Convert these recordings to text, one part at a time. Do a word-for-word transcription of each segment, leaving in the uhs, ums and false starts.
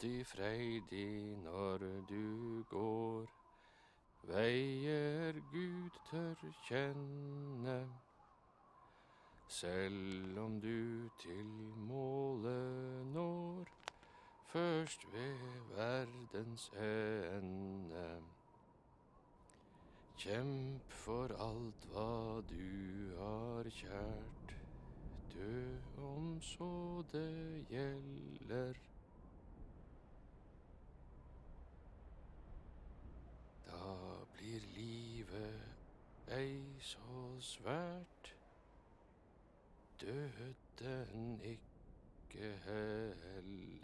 alltid freidig når du går. Veier Gud tør kjenne, selv om du til målet når, først ved verdens ende. Kjemp for alt hva du har kjært, dø om så det gjelder. Da blir livet ei så svært, døden ikke heller.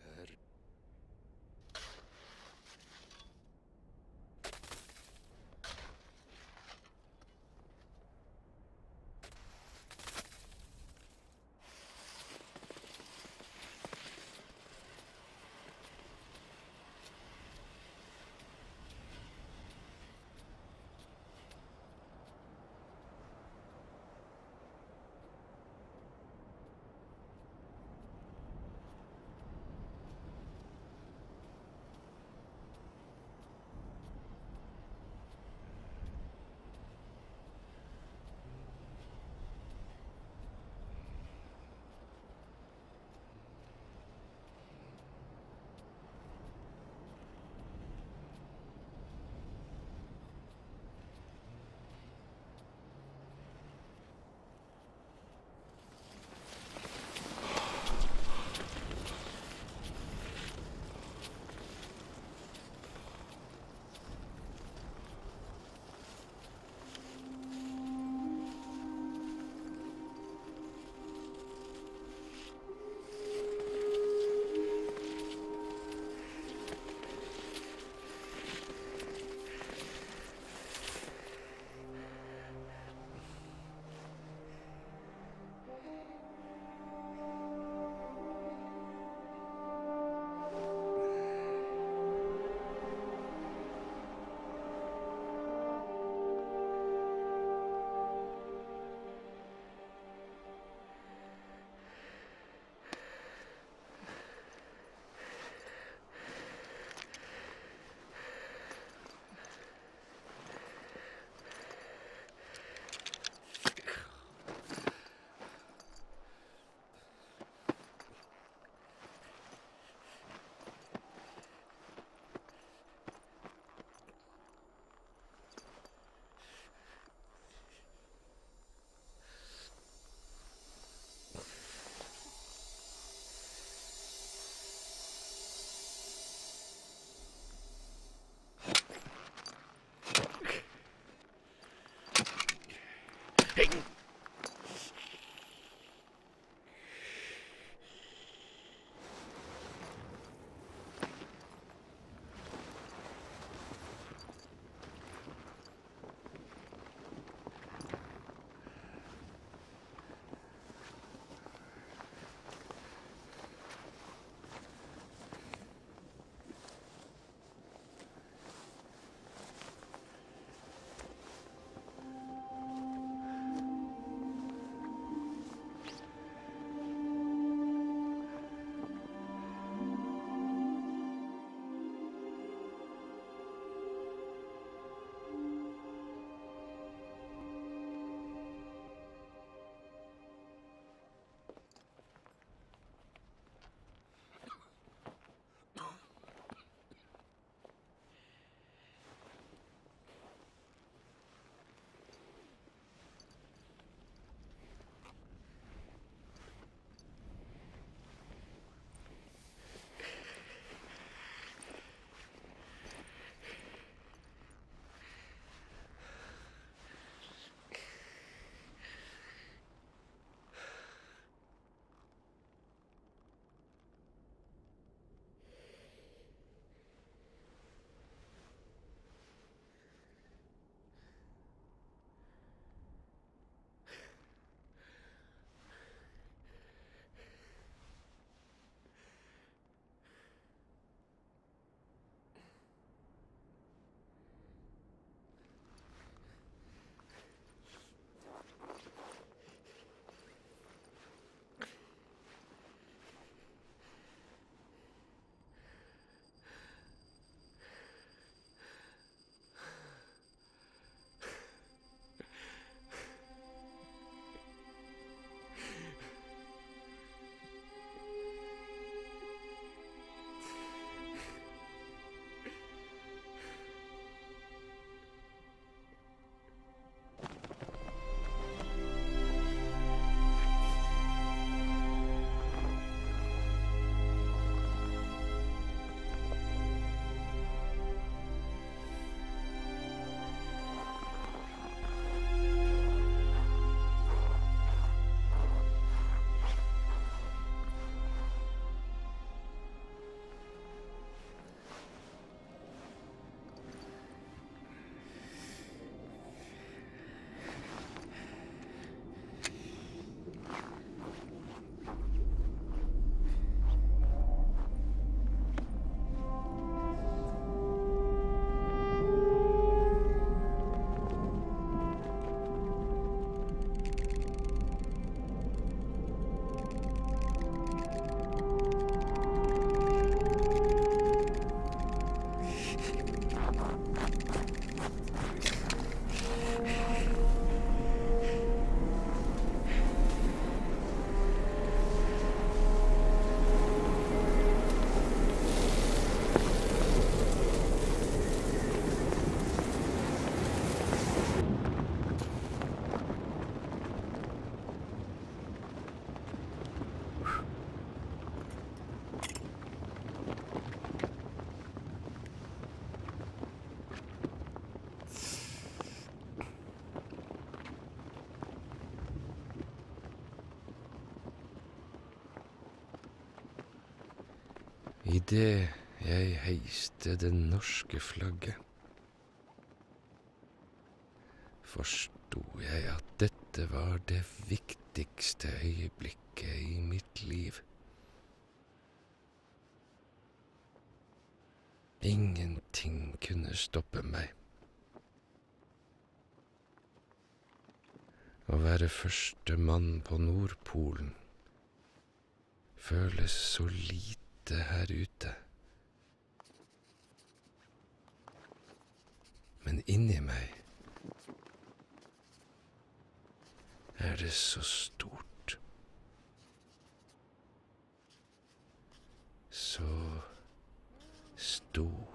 I det jeg heiste det norske flagget, forsto jeg at dette var det viktigste øyeblikket i mitt liv. Ingenting kunne stoppe meg. Å være første mann på Nordpolen føles så lite her ute. Men inni meg er det så stort. Så stort.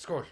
Skål.